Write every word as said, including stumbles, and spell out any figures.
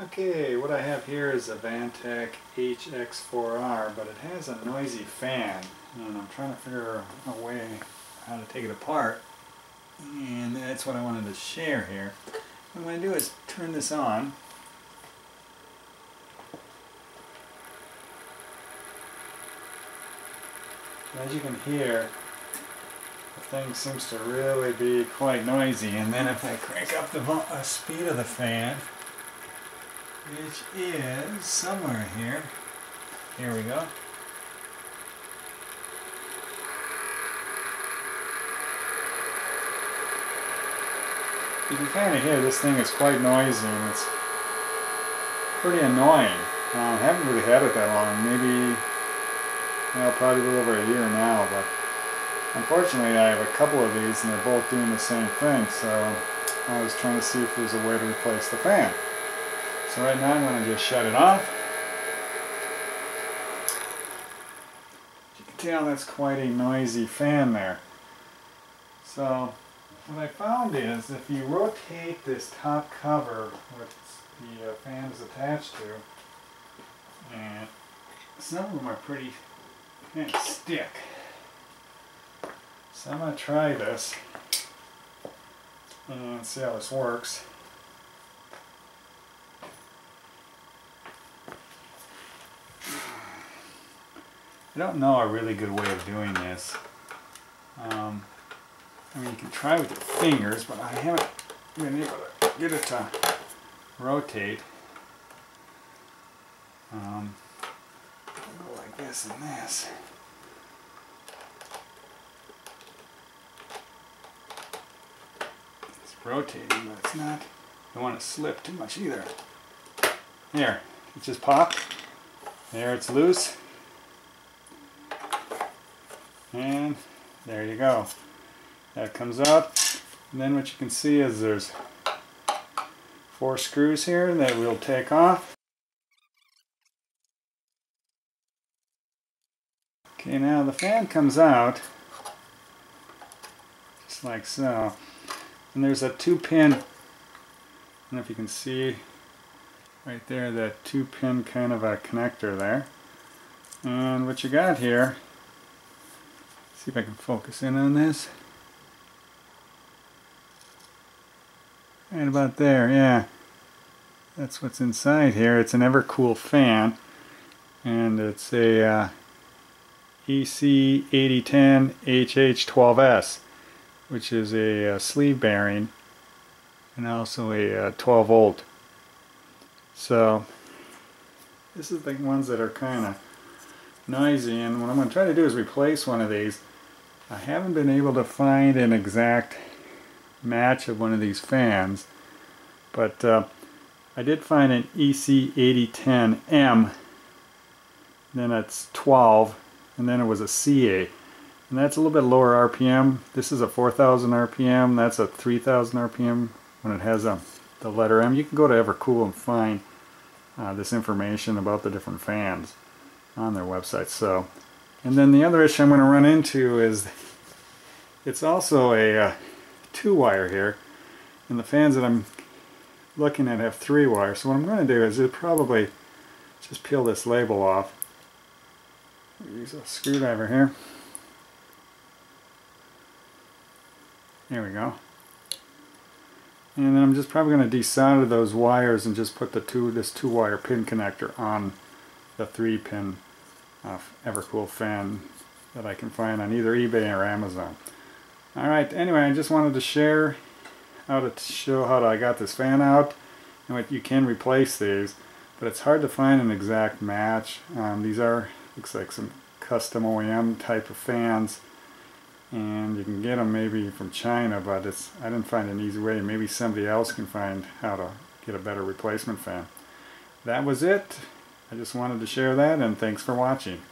Okay, what I have here is a Vantec H X four R, but it has a noisy fan, and I'm trying to figure a way how to take it apart, and that's what I wanted to share here. What I'm going to do is turn this on. As you can hear, the thing seems to really be quite noisy, and then if I crank up the uh, speed of the fan, which is somewhere here, here we go, you can kind of hear this thing is quite noisy, and it's pretty annoying. I um, haven't really had it that long, maybe well, probably a little over a year now, but unfortunately I have a couple of these and they're both doing the same thing, so I was trying to see if there's a way to replace the fan. So right now I'm going to just shut it off. You can tell that's quite a noisy fan there. So what I found is if you rotate this top cover, which the uh, fan is attached to, and some of them are pretty kind of stiff. So I'm going to try this and see how this works. I don't know a really good way of doing this. Um, I mean, you can try with your fingers, but I haven't been able to get it to rotate. Um, I'll go like this and this. It's rotating, but it's not. I don't want to slip too much either. There, it just popped. There, it's loose. And there you go. That comes up. And then what you can see is there's four screws here that we'll take off. Okay, now the fan comes out just like so. And there's a two-pin. I don't know if you can see right there that two-pin kind of a connector there. And what you got here. See if I can focus in on this. Right about there, yeah. That's what's inside here. It's an Evercool fan, and it's a uh, E C eighty ten H H twelve S, which is a uh, sleeve bearing and also a uh, twelve volt. So this is the ones that are kind of noisy, and what I'm going to try to do is replace one of these. I haven't been able to find an exact match of one of these fans, but uh, I did find an E C eighty ten M, then it's twelve, and then it was a C A, and that's a little bit lower R P M. This is a four thousand R P M, that's a three thousand R P M when it has a, the letter M. You can go to Evercool and find uh, this information about the different fans on their website. So, and then the other issue I'm going to run into is it's also a uh, two wire here, and the fans that I'm looking at have three wire. So what I'm going to do is probably just peel this label off. Use a screwdriver here. There we go. And then I'm just probably going to desolder those wires and just put the two this two wire pin connector on the three pin uh, Evercool fan that I can find on either eBay or Amazon. Alright, anyway, I just wanted to share how to show how I got this fan out, and what you can replace these, but it's hard to find an exact match. Um, these are, looks like some custom O E M type of fans, and you can get them maybe from China, but it's I didn't find an easy way. Maybe somebody else can find how to get a better replacement fan. That was it. I just wanted to share that, and thanks for watching.